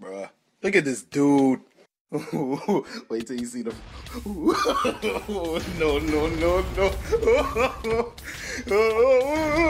Bruh. Look at this dude. Wait till you see the. No, no, no, no.